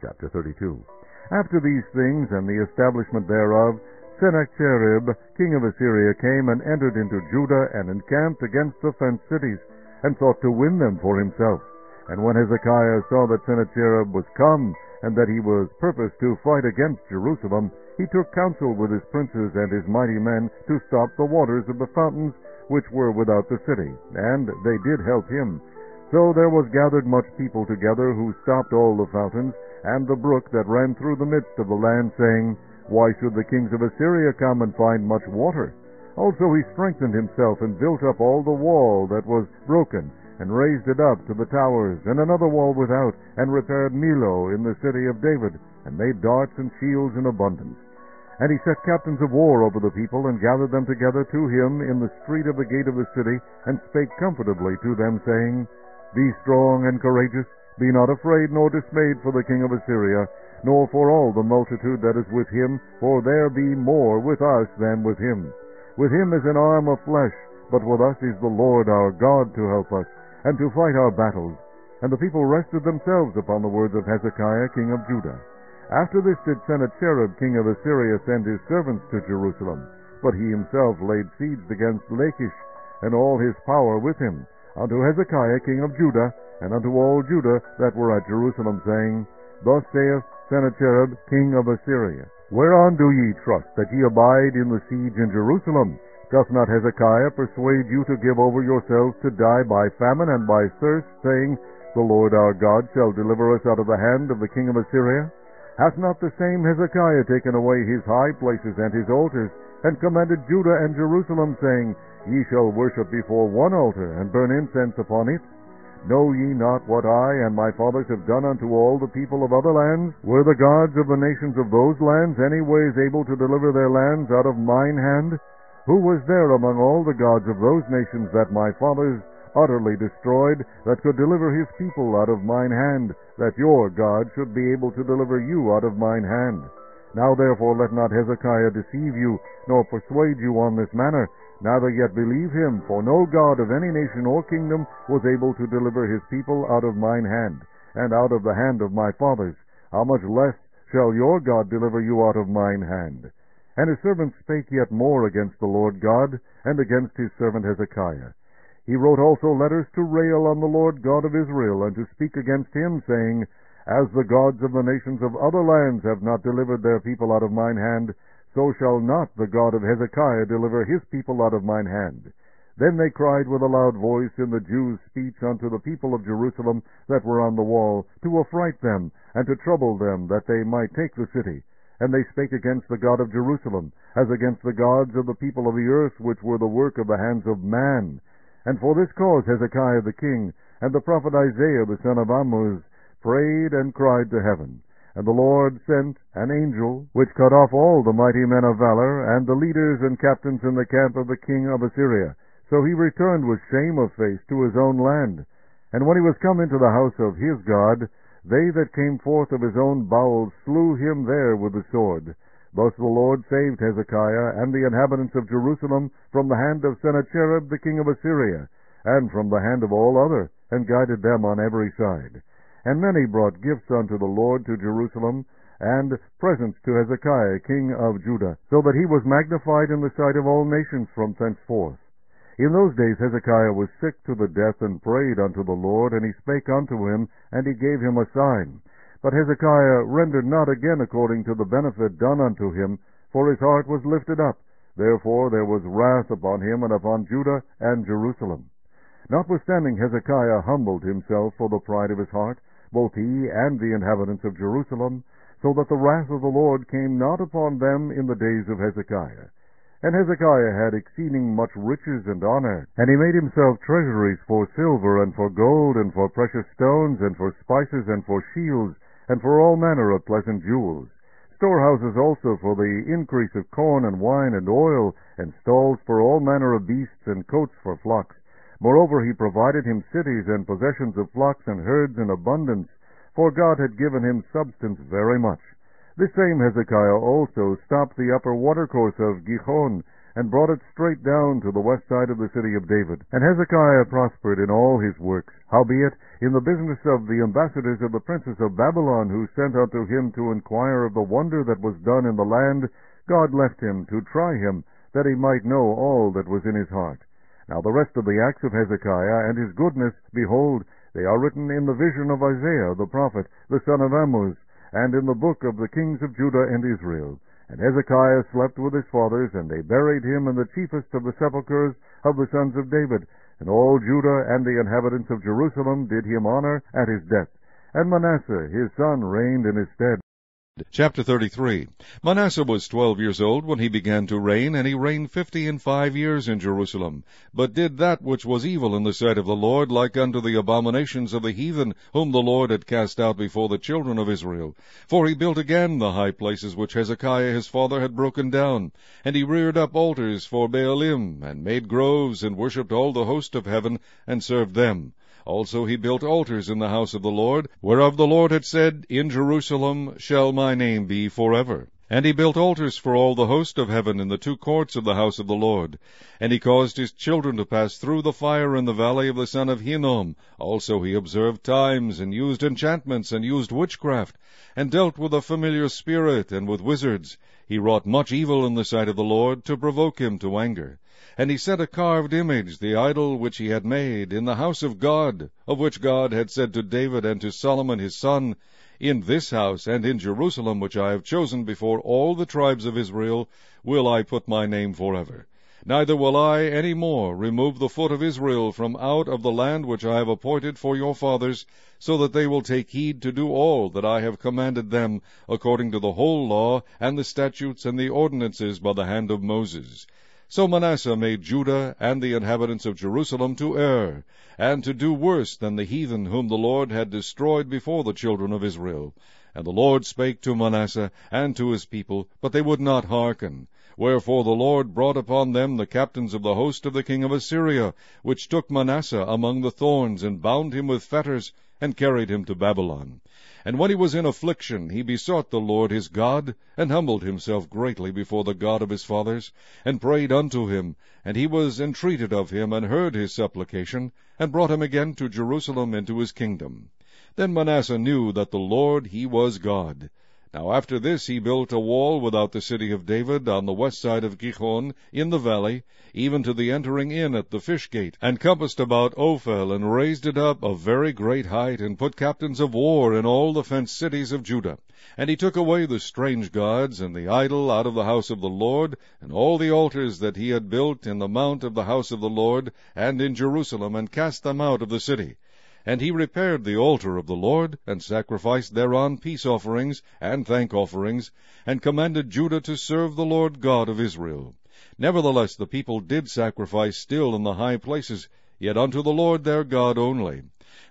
Chapter 32. After these things and the establishment thereof, Sennacherib, king of Assyria, came and entered into Judah and encamped against the fenced cities, and sought to win them for himself. And when Hezekiah saw that Sennacherib was come, and that he was purposed to fight against Jerusalem, he took counsel with his princes and his mighty men to stop the waters of the fountains which were without the city, and they did help him. So there was gathered much people together, who stopped all the fountains, and the brook that ran through the midst of the land, saying, Why should the kings of Assyria come and find much water? Also he strengthened himself, and built up all the wall that was broken, and raised it up to the towers, and another wall without, and repaired Millo in the city of David, and made darts and shields in abundance. And he set captains of war over the people, and gathered them together to him in the street of the gate of the city, and spake comfortably to them, saying, Be strong and courageous, be not afraid nor dismayed for the king of Assyria, nor for all the multitude that is with him, for there be more with us than with him. With him is an arm of flesh, but with us is the Lord our God to help us, and to fight our battles. And the people rested themselves upon the words of Hezekiah king of Judah. After this did Sennacherib king of Assyria send his servants to Jerusalem, but he himself laid siege against Lachish, and all his power with him, unto Hezekiah king of Judah, and unto all Judah that were at Jerusalem, saying, Thus saith Sennacherib king of Assyria, Whereon do ye trust that ye abide in the siege in Jerusalem? Doth not Hezekiah persuade you to give over yourselves to die by famine and by thirst, saying, The Lord our God shall deliver us out of the hand of the king of Assyria? Hath not the same Hezekiah taken away his high places and his altars, and commanded Judah and Jerusalem, saying, Ye shall worship before one altar, and burn incense upon it? Know ye not what I and my fathers have done unto all the people of other lands? Were the gods of the nations of those lands any ways able to deliver their lands out of mine hand? Who was there among all the gods of those nations that my fathers utterly destroyed, that could deliver his people out of mine hand, that your God should be able to deliver you out of mine hand? Now therefore let not Hezekiah deceive you, nor persuade you on this manner, neither yet believe him, for no god of any nation or kingdom was able to deliver his people out of mine hand, and out of the hand of my fathers. How much less shall your God deliver you out of mine hand? And his servant spake yet more against the Lord God, and against his servant Hezekiah. He wrote also letters to rail on the Lord God of Israel, and to speak against him, saying, As the gods of the nations of other lands have not delivered their people out of mine hand, so shall not the God of Hezekiah deliver his people out of mine hand. Then they cried with a loud voice in the Jews' speech unto the people of Jerusalem that were on the wall, to affright them, and to trouble them, that they might take the city. And they spake against the God of Jerusalem, as against the gods of the people of the earth, which were the work of the hands of man. And for this cause Hezekiah the king, and the prophet Isaiah the son of Amoz, prayed and cried to heaven. And the Lord sent an angel, which cut off all the mighty men of valor, and the leaders and captains in the camp of the king of Assyria. So he returned with shame of face to his own land. And when he was come into the house of his God, they that came forth of his own bowels slew him there with the sword. Thus the Lord saved Hezekiah and the inhabitants of Jerusalem from the hand of Sennacherib the king of Assyria, and from the hand of all other, and guided them on every side. And many brought gifts unto the Lord to Jerusalem, and presents to Hezekiah king of Judah, so that he was magnified in the sight of all nations from thenceforth. In those days Hezekiah was sick to the death, and prayed unto the Lord, and he spake unto him, and he gave him a sign. But Hezekiah rendered not again according to the benefit done unto him, for his heart was lifted up. Therefore there was wrath upon him, and upon Judah and Jerusalem. Notwithstanding Hezekiah humbled himself for the pride of his heart, both he and the inhabitants of Jerusalem, so that the wrath of the Lord came not upon them in the days of Hezekiah. And Hezekiah had exceeding much riches and honor, and he made himself treasuries for silver, and for gold, and for precious stones, and for spices, and for shields, and for all manner of pleasant jewels, storehouses also for the increase of corn, and wine, and oil, and stalls for all manner of beasts, and coats for flocks. Moreover, he provided him cities and possessions of flocks and herds in abundance, for God had given him substance very much. This same Hezekiah also stopped the upper watercourse of Gihon, and brought it straight down to the west side of the city of David. And Hezekiah prospered in all his works. Howbeit, in the business of the ambassadors of the princes of Babylon, who sent unto him to inquire of the wonder that was done in the land, God left him to try him, that he might know all that was in his heart. Now the rest of the acts of Hezekiah and his goodness, behold, they are written in the vision of Isaiah the prophet, the son of Amoz, and in the book of the kings of Judah and Israel. And Hezekiah slept with his fathers, and they buried him in the chiefest of the sepulchres of the sons of David. And all Judah and the inhabitants of Jerusalem did him honor at his death. And Manasseh his son reigned in his stead. Chapter 33. Manasseh was 12 years old when he began to reign, and he reigned 55 years in Jerusalem, but did that which was evil in the sight of the Lord, like unto the abominations of the heathen, whom the Lord had cast out before the children of Israel. For he built again the high places which Hezekiah his father had broken down, and he reared up altars for Baalim, and made groves, and worshipped all the host of heaven, and served them. Also he built altars in the house of the Lord, whereof the Lord had said, In Jerusalem shall my name be forever. And he built altars for all the host of heaven in the two courts of the house of the Lord. And he caused his children to pass through the fire in the valley of the son of Hinnom. Also he observed times, and used enchantments, and used witchcraft, and dealt with a familiar spirit, and with wizards. He wrought much evil in the sight of the Lord, to provoke him to anger. And he set a carved image, the idol which he had made, in the house of God, of which God had said to David and to Solomon his son, In this house and in Jerusalem, which I have chosen before all the tribes of Israel, will I put my name forever. Neither will I any more remove the foot of Israel from out of the land which I have appointed for your fathers, so that they will take heed to do all that I have commanded them, according to the whole law, and the statutes and the ordinances by the hand of Moses. So Manasseh made Judah and the inhabitants of Jerusalem to err, and to do worse than the heathen whom the Lord had destroyed before the children of Israel. And the Lord spake to Manasseh and to his people, but they would not hearken. Wherefore the Lord brought upon them the captains of the host of the king of Assyria, which took Manasseh among the thorns, and bound him with fetters, and carried him to Babylon. And when he was in affliction, he besought the Lord his God, and humbled himself greatly before the God of his fathers, and prayed unto him. And he was entreated of him, and heard his supplication, and brought him again to Jerusalem into his kingdom. Then Manasseh knew that the Lord he was God. Now after this he built a wall without the city of David, on the west side of Gihon, in the valley, even to the entering in at the fish gate, and compassed about Ophel, and raised it up of very great height, and put captains of war in all the fenced cities of Judah. And he took away the strange gods and the idol out of the house of the Lord, and all the altars that he had built in the mount of the house of the Lord, and in Jerusalem, and cast them out of the city. And he repaired the altar of the Lord, and sacrificed thereon peace offerings and thank offerings, and commanded Judah to serve the Lord God of Israel. Nevertheless the people did sacrifice still in the high places, yet unto the Lord their God only.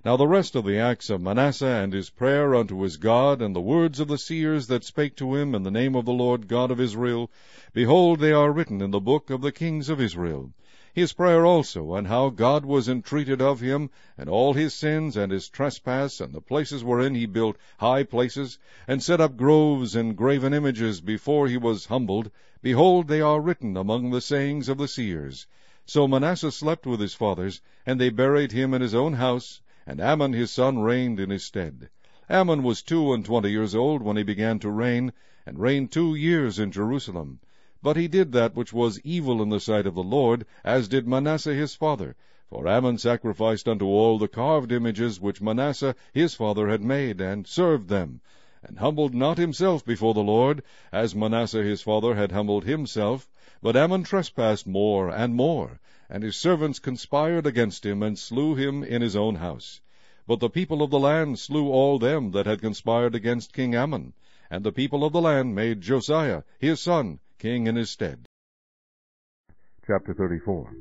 Now the rest of the acts of Manasseh, and his prayer unto his God, and the words of the seers that spake to him in the name of the Lord God of Israel, behold, they are written in the book of the kings of Israel. His prayer also, and how God was entreated of him, and all his sins, and his trespass, and the places wherein he built high places, and set up groves and graven images before he was humbled, behold, they are written among the sayings of the seers. So Manasseh slept with his fathers, and they buried him in his own house, and Amon his son reigned in his stead. Amon was 22 years old when he began to reign, and reigned 2 years in Jerusalem. But he did that which was evil in the sight of the Lord, as did Manasseh his father. For Ammon sacrificed unto all the carved images which Manasseh his father had made, and served them, and humbled not himself before the Lord, as Manasseh his father had humbled himself. But Ammon trespassed more, and his servants conspired against him, and slew him in his own house. But the people of the land slew all them that had conspired against King Ammon, and the people of the land made Josiah his son king in his stead. Chapter 34.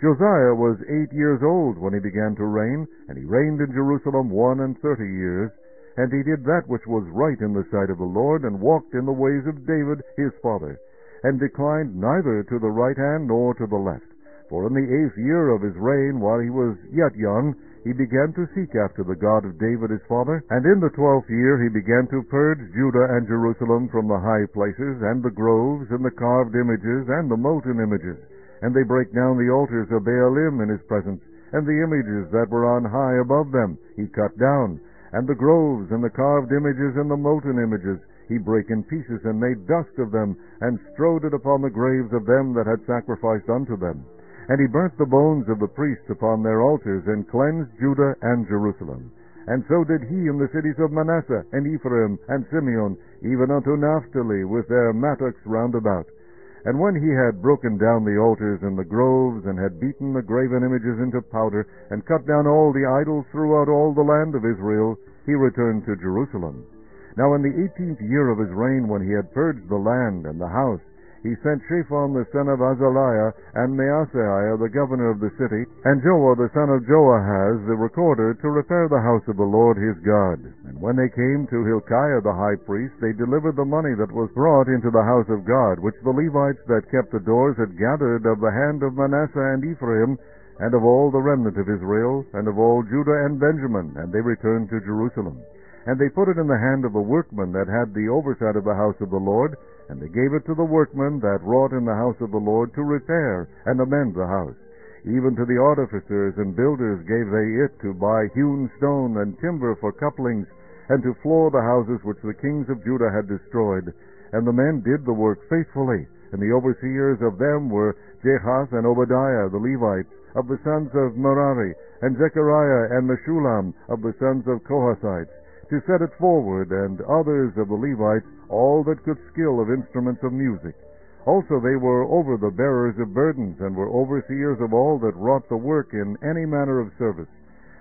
Josiah was 8 years old when he began to reign, and he reigned in Jerusalem 31 years. And he did that which was right in the sight of the Lord, and walked in the ways of David his father, and declined neither to the right hand nor to the left. For in the 8th year of his reign, while he was yet young, he began to seek after the God of David his father, and in the 12th year he began to purge Judah and Jerusalem from the high places, and the groves, and the carved images, and the molten images. And they brake down the altars of Baalim in his presence, and the images that were on high above them he cut down, and the groves, and the carved images, and the molten images he brake in pieces, and made dust of them, and strowed it upon the graves of them that had sacrificed unto them. And he burnt the bones of the priests upon their altars, and cleansed Judah and Jerusalem. And so did he in the cities of Manasseh, and Ephraim, and Simeon, even unto Naphtali, with their mattocks round about. And when he had broken down the altars and the groves, and had beaten the graven images into powder, and cut down all the idols throughout all the land of Israel, he returned to Jerusalem. Now in the 18th year of his reign, when he had purged the land and the house, he sent Shaphan the son of Azaliah, and Maaseiah the governor of the city, and Joah the son of Jehoahaz the recorder, to repair the house of the Lord his God. And when they came to Hilkiah the high priest, they delivered the money that was brought into the house of God, which the Levites that kept the doors had gathered of the hand of Manasseh and Ephraim, and of all the remnant of Israel, and of all Judah and Benjamin, and they returned to Jerusalem. And they put it in the hand of the workmen that had the oversight of the house of the Lord, and they gave it to the workmen that wrought in the house of the Lord to repair and amend the house. Even to the artificers and builders gave they it to buy hewn stone and timber for couplings, and to floor the houses which the kings of Judah had destroyed. And the men did the work faithfully, and the overseers of them were Jehath and Obadiah the Levites, of the sons of Merari, and Zechariah and Meshulam, of the sons of Kohathites, to set it forward, and others of the Levites, all that could skill of instruments of music. Also they were over the bearers of burdens, and were overseers of all that wrought the work in any manner of service.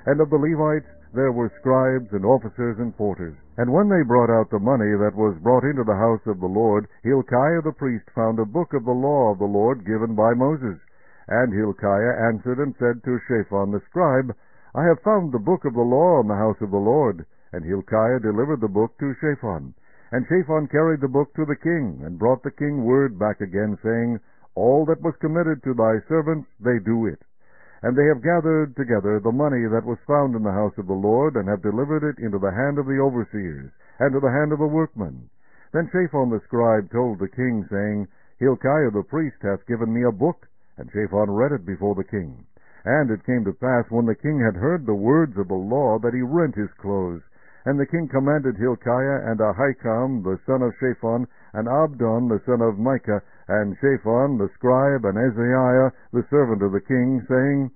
And of the Levites there were scribes, and officers, and porters. And when they brought out the money that was brought into the house of the Lord, Hilkiah the priest found a book of the law of the Lord given by Moses. And Hilkiah answered and said to Shaphan the scribe, I have found the book of the law in the house of the Lord. And Hilkiah delivered the book to Shaphan. And Shaphan carried the book to the king, and brought the king word back again, saying, All that was committed to thy servants, they do it. And they have gathered together the money that was found in the house of the Lord, and have delivered it into the hand of the overseers, and to the hand of the workmen. Then Shaphan the scribe told the king, saying, Hilkiah the priest hath given me a book. And Shaphan read it before the king. And it came to pass, when the king had heard the words of the law, that he rent his clothes. And the king commanded Hilkiah and Ahikam the son of Shaphan, and Abdon the son of Micah, and Shaphan the scribe, and Isaiah the servant of the king, saying,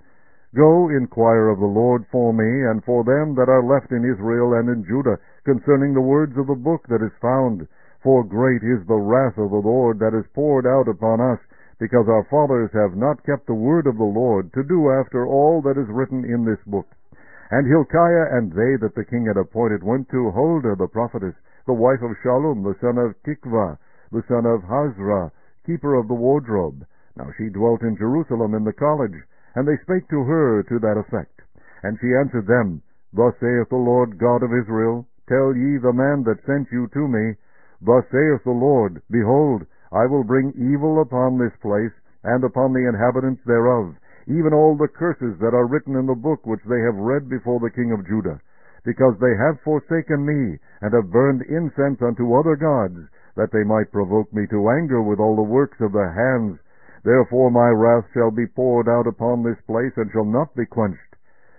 Go, inquire of the Lord for me, and for them that are left in Israel and in Judah, concerning the words of the book that is found. For great is the wrath of the Lord that is poured out upon us, because our fathers have not kept the word of the Lord, to do after all that is written in this book. And Hilkiah and they that the king had appointed went to Huldah the prophetess, the wife of Shallum, the son of Tikvah, the son of Hazra, keeper of the wardrobe. Now she dwelt in Jerusalem in the college, and they spake to her to that effect. And she answered them, Thus saith the Lord God of Israel, Tell ye the man that sent you to me, Thus saith the Lord, Behold, I will bring evil upon this place, and upon the inhabitants thereof, even all the curses that are written in the book which they have read before the king of Judah, because they have forsaken me, and have burned incense unto other gods, that they might provoke me to anger with all the works of their hands. Therefore my wrath shall be poured out upon this place, and shall not be quenched.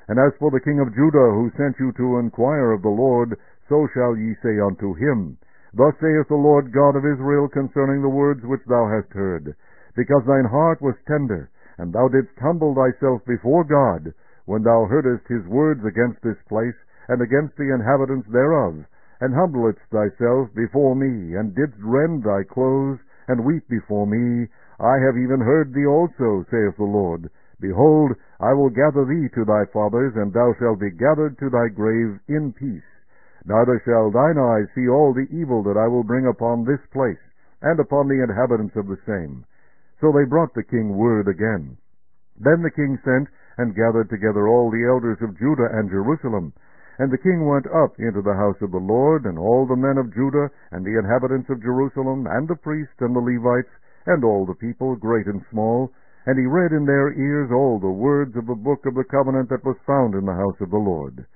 And as for the king of Judah, who sent you to inquire of the Lord, so shall ye say unto him, Thus saith the Lord God of Israel concerning the words which thou hast heard, because thine heart was tender, and thou didst humble thyself before God, when thou heardest his words against this place, and against the inhabitants thereof, and humbledst thyself before me, and didst rend thy clothes, and weep before me. I have even heard thee also, saith the Lord. Behold, I will gather thee to thy fathers, and thou shalt be gathered to thy grave in peace. Neither shall thine eyes see all the evil that I will bring upon this place, and upon the inhabitants of the same. So they brought the king word again. Then the king sent, and gathered together all the elders of Judah and Jerusalem. And the king went up into the house of the Lord, and all the men of Judah, and the inhabitants of Jerusalem, and the priests, and the Levites, and all the people, great and small. And he read in their ears all the words of the book of the covenant that was found in the house of the Lord.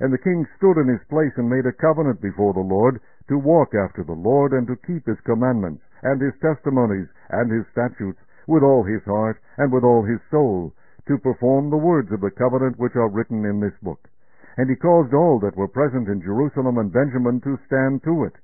And the king stood in his place and made a covenant before the Lord, to walk after the Lord, and to keep his commandments, and his testimonies, and his statutes, with all his heart, and with all his soul, to perform the words of the covenant which are written in this book. And he caused all that were present in Jerusalem and Benjamin to stand to it.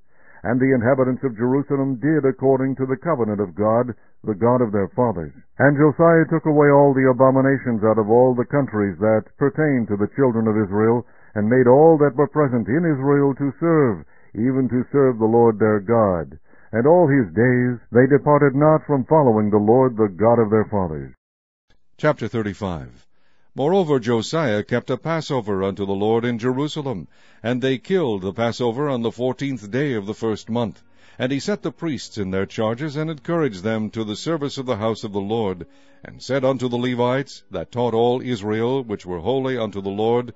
And the inhabitants of Jerusalem did according to the covenant of God, the God of their fathers. And Josiah took away all the abominations out of all the countries that pertained to the children of Israel, and made all that were present in Israel to serve, even to serve the Lord their God. And all his days they departed not from following the Lord, the God of their fathers. Chapter 35. Moreover, Josiah kept a Passover unto the Lord in Jerusalem, and they killed the Passover on the 14th day of the first month. And he set the priests in their charges, and encouraged them to the service of the house of the Lord, and said unto the Levites, that taught all Israel, which were holy unto the Lord,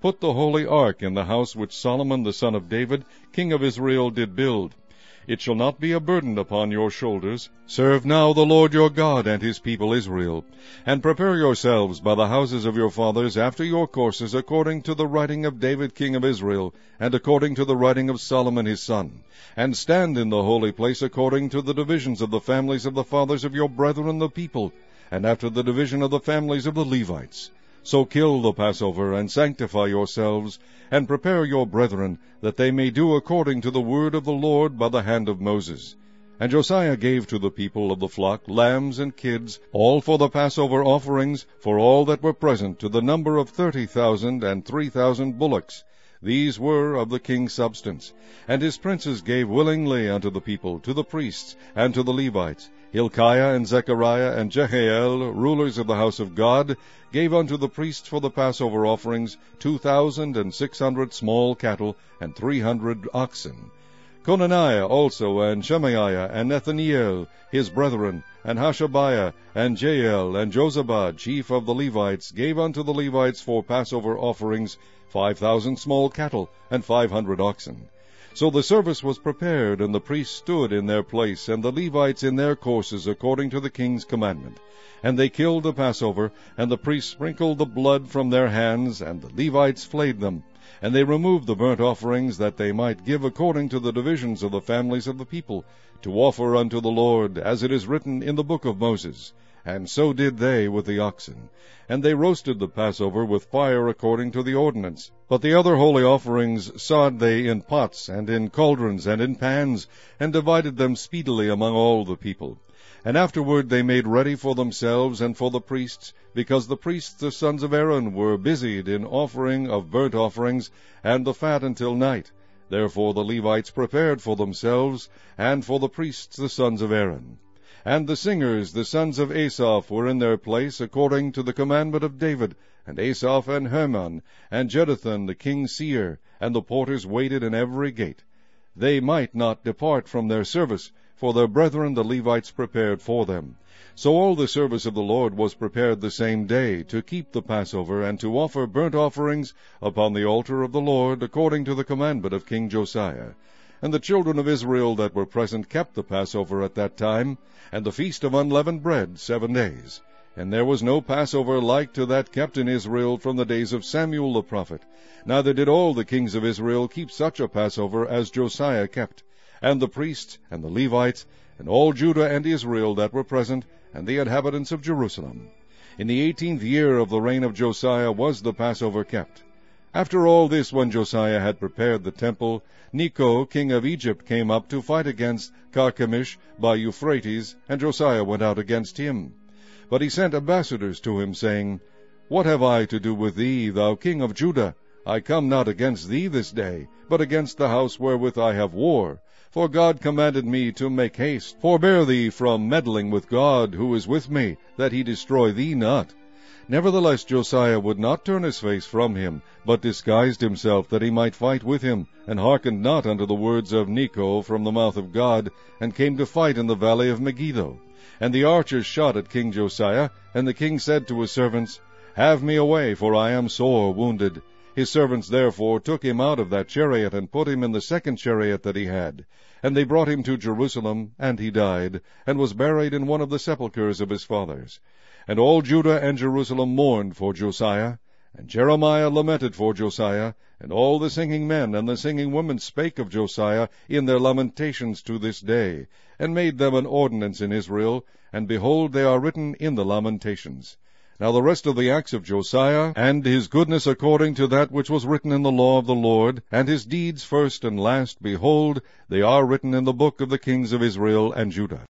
Put the holy ark in the house which Solomon the son of David, king of Israel, did build. It shall not be a burden upon your shoulders. Serve now the Lord your God and his people Israel. And prepare yourselves by the houses of your fathers after your courses, according to the writing of David king of Israel, and according to the writing of Solomon his son. And stand in the holy place according to the divisions of the families of the fathers of your brethren the people, and after the division of the families of the Levites. So kill the Passover, and sanctify yourselves, and prepare your brethren, that they may do according to the word of the Lord by the hand of Moses. And Josiah gave to the people of the flock lambs and kids, all for the Passover offerings, for all that were present, to the number of 30,000 and 3,000 bullocks. These were of the king's substance. And his princes gave willingly unto the people, to the priests, and to the Levites. Hilkiah and Zechariah and Jehiel, rulers of the house of God, gave unto the priests for the Passover offerings 2,600 small cattle, and 300 oxen. Conaniah also, and Shemaiah, and Nethaneel, his brethren, and Hashabiah, and Jael, and Jozabad, chief of the Levites, gave unto the Levites for Passover offerings 5,000 small cattle, and 500 oxen. So the service was prepared, and the priests stood in their place, and the Levites in their courses, according to the king's commandment. And they killed the Passover, and the priests sprinkled the blood from their hands, and the Levites flayed them. And they removed the burnt offerings, that they might give according to the divisions of the families of the people, to offer unto the Lord, as it is written in the book of Moses. And so did they with the oxen. And they roasted the Passover with fire according to the ordinance. But the other holy offerings sawed they in pots, and in cauldrons, and in pans, and divided them speedily among all the people. And afterward they made ready for themselves and for the priests, because the priests the sons of Aaron were busied in offering of burnt offerings, and the fat until night. Therefore the Levites prepared for themselves, and for the priests the sons of Aaron. And the singers, the sons of Asaph, were in their place, according to the commandment of David, and Asaph and Hermon, and Jeduthun the king's seer, and the porters waited in every gate. They might not depart from their service, for their brethren the Levites prepared for them. So all the service of the Lord was prepared the same day, to keep the Passover, and to offer burnt offerings upon the altar of the Lord, according to the commandment of King Josiah. And the children of Israel that were present kept the Passover at that time, and the feast of unleavened bread 7 days. And there was no Passover like to that kept in Israel from the days of Samuel the prophet. Neither did all the kings of Israel keep such a Passover as Josiah kept, and the priests, and the Levites, and all Judah and Israel that were present, and the inhabitants of Jerusalem. In the 18th year of the reign of Josiah was the Passover kept. After all this, when Josiah had prepared the temple, Necho, king of Egypt, came up to fight against Carchemish by Euphrates, and Josiah went out against him. But he sent ambassadors to him, saying, What have I to do with thee, thou king of Judah? I come not against thee this day, but against the house wherewith I have war. For God commanded me to make haste. Forbear thee from meddling with God, who is with me, that he destroy thee not. Nevertheless Josiah would not turn his face from him, but disguised himself, that he might fight with him, and hearkened not unto the words of Necho from the mouth of God, and came to fight in the valley of Megiddo. And the archers shot at King Josiah, and the king said to his servants, Have me away, for I am sore wounded. His servants therefore took him out of that chariot, and put him in the second chariot that he had. And they brought him to Jerusalem, and he died, and was buried in one of the sepulchres of his fathers. And all Judah and Jerusalem mourned for Josiah, and Jeremiah lamented for Josiah, and all the singing men and the singing women spake of Josiah in their lamentations to this day, and made them an ordinance in Israel, and behold, they are written in the Lamentations. Now the rest of the acts of Josiah, and his goodness according to that which was written in the law of the Lord, and his deeds first and last, behold, they are written in the book of the kings of Israel and Judah.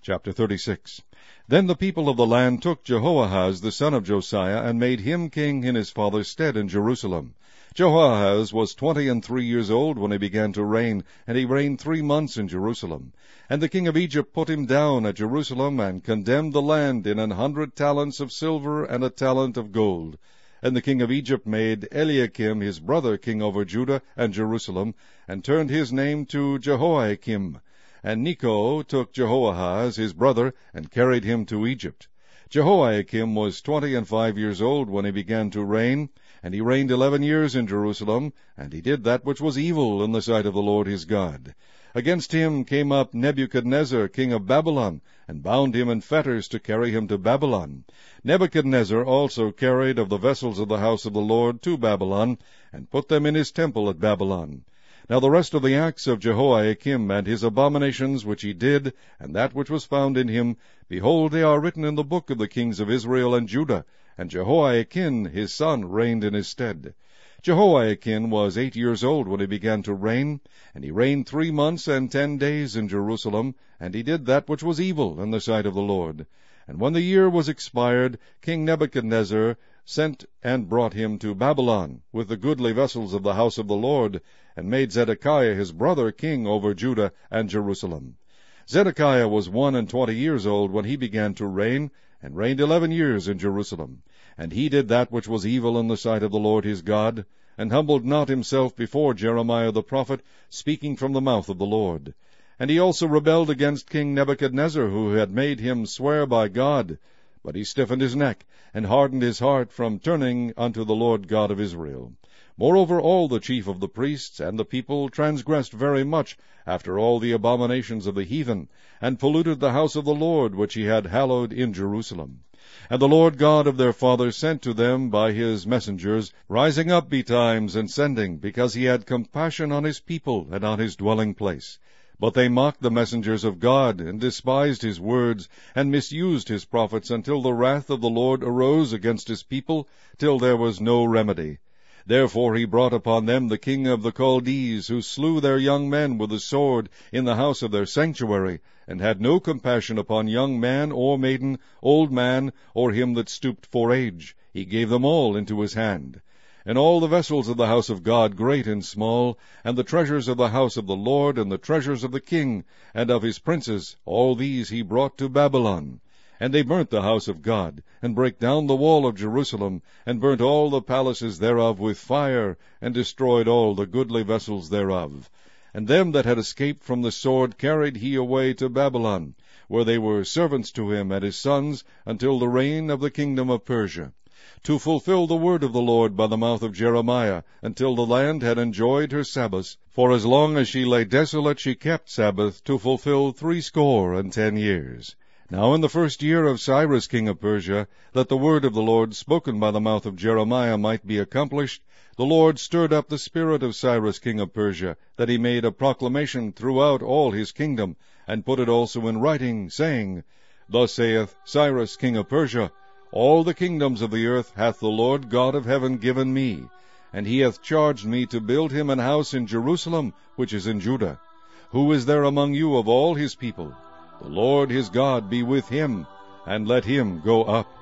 Chapter 36. Then the people of the land took Jehoahaz the son of Josiah, and made him king in his father's stead in Jerusalem. Jehoahaz was 23 years old when he began to reign, and he reigned 3 months in Jerusalem. And the king of Egypt put him down at Jerusalem, and condemned the land in 100 talents of silver and 1 talent of gold. And the king of Egypt made Eliakim his brother king over Judah and Jerusalem, and turned his name to Jehoiakim. And Necho took Jehoahaz his brother, and carried him to Egypt. Jehoiakim was 25 years old when he began to reign, and he reigned 11 years in Jerusalem, and he did that which was evil in the sight of the Lord his God. Against him came up Nebuchadnezzar, king of Babylon, and bound him in fetters to carry him to Babylon. Nebuchadnezzar also carried of the vessels of the house of the Lord to Babylon, and put them in his temple at Babylon. Now the rest of the acts of Jehoiakim, and his abominations which he did, and that which was found in him, behold, they are written in the book of the kings of Israel and Judah, and Jehoiachin his son reigned in his stead. Jehoiakim was 8 years old when he began to reign, and he reigned 3 months and 10 days in Jerusalem, and he did that which was evil in the sight of the Lord. And when the year was expired, King Nebuchadnezzar sent and brought him to Babylon, with the goodly vessels of the house of the Lord, and made Zedekiah his brother king over Judah and Jerusalem. Zedekiah was 21 years old when he began to reign, and reigned 11 years in Jerusalem. And he did that which was evil in the sight of the Lord his God, and humbled not himself before Jeremiah the prophet, speaking from the mouth of the Lord. And he also rebelled against King Nebuchadnezzar, who had made him swear by God. But he stiffened his neck, and hardened his heart from turning unto the Lord God of Israel. Moreover, all the chief of the priests and the people transgressed very much after all the abominations of the heathen, and polluted the house of the Lord which he had hallowed in Jerusalem. And the Lord God of their fathers sent to them by his messengers, rising up betimes and sending, because he had compassion on his people and on his dwelling place. But they mocked the messengers of God, and despised his words, and misused his prophets, until the wrath of the Lord arose against his people, till there was no remedy. Therefore he brought upon them the king of the Chaldees, who slew their young men with the sword in the house of their sanctuary, and had no compassion upon young man or maiden, old man, or him that stooped for age. He gave them all into his hand. And all the vessels of the house of God, great and small, and the treasures of the house of the Lord, and the treasures of the king, and of his princes, all these he brought to Babylon. And they burnt the house of God, and brake down the wall of Jerusalem, and burnt all the palaces thereof with fire, and destroyed all the goodly vessels thereof. And them that had escaped from the sword carried he away to Babylon, where they were servants to him and his sons, until the reign of the kingdom of Persia, to fulfill the word of the Lord by the mouth of Jeremiah, until the land had enjoyed her Sabbaths. For as long as she lay desolate, she kept Sabbath, to fulfill 70 years. Now in the first year of Cyrus king of Persia, that the word of the Lord spoken by the mouth of Jeremiah might be accomplished, the Lord stirred up the spirit of Cyrus king of Persia, that he made a proclamation throughout all his kingdom, and put it also in writing, saying, Thus saith Cyrus king of Persia, All the kingdoms of the earth hath the Lord God of heaven given me, and he hath charged me to build him an house in Jerusalem, which is in Judah. Who is there among you of all his people? The Lord his God be with him, and let him go up.